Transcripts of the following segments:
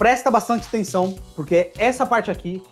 Presta bastante atenção, porque essa parte aqui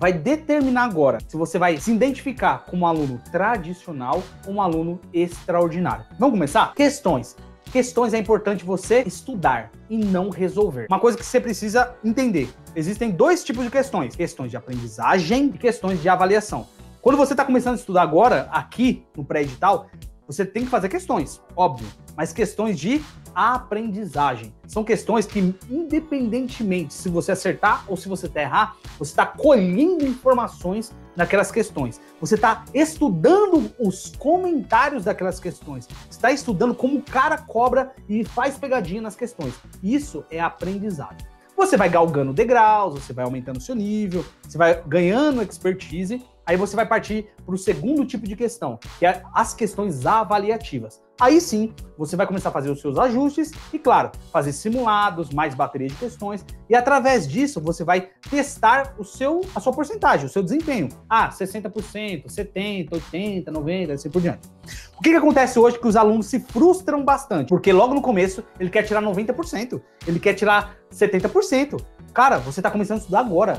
vai determinar agora se você vai se identificar como um aluno tradicional ou um aluno extraordinário. Vamos começar? Questões. Questões é importante você estudar e não resolver. Uma coisa que você precisa entender. Existem dois tipos de questões. Questões de aprendizagem e questões de avaliação. Quando você está começando a estudar agora, aqui no pré-edital, você tem que fazer questões, óbvio, mas questões de aprendizagem. São questões que, independentemente se você acertar ou se você errar, você está colhendo informações daquelas questões. Você está estudando os comentários daquelas questões. Você está estudando como o cara cobra e faz pegadinha nas questões. Isso é aprendizagem. Você vai galgando degraus, você vai aumentando o seu nível, você vai ganhando expertise. Aí você vai partir para o segundo tipo de questão, que é as questões avaliativas. Aí sim, você vai começar a fazer os seus ajustes e, claro, fazer simulados, mais bateria de questões. E através disso, você vai testar a sua porcentagem, o seu desempenho. Ah, 60%, 70%, 80%, 90%, assim por diante. O que acontece hoje é que os alunos se frustram bastante? Porque logo no começo, ele quer tirar 90%, ele quer tirar 70%. Cara, você está começando a estudar agora.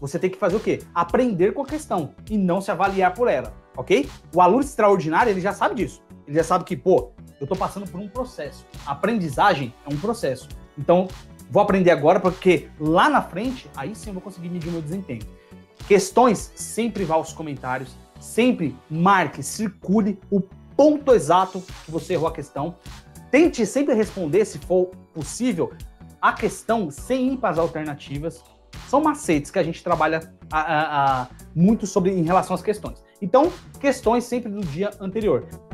Você tem que fazer o quê? Aprender com a questão e não se avaliar por ela, ok? O aluno extraordinário, ele já sabe disso. Ele já sabe que, pô, eu tô passando por um processo. A aprendizagem é um processo. Então, vou aprender agora porque lá na frente, aí sim eu vou conseguir medir meu desempenho. Questões, sempre vá aos comentários, sempre marque, circule o ponto exato que você errou a questão. Tente sempre responder, se for possível, a questão sem ir para as alternativas. São macetes que a gente trabalha muito sobre em relação às questões. Então, questões sempre do dia anterior.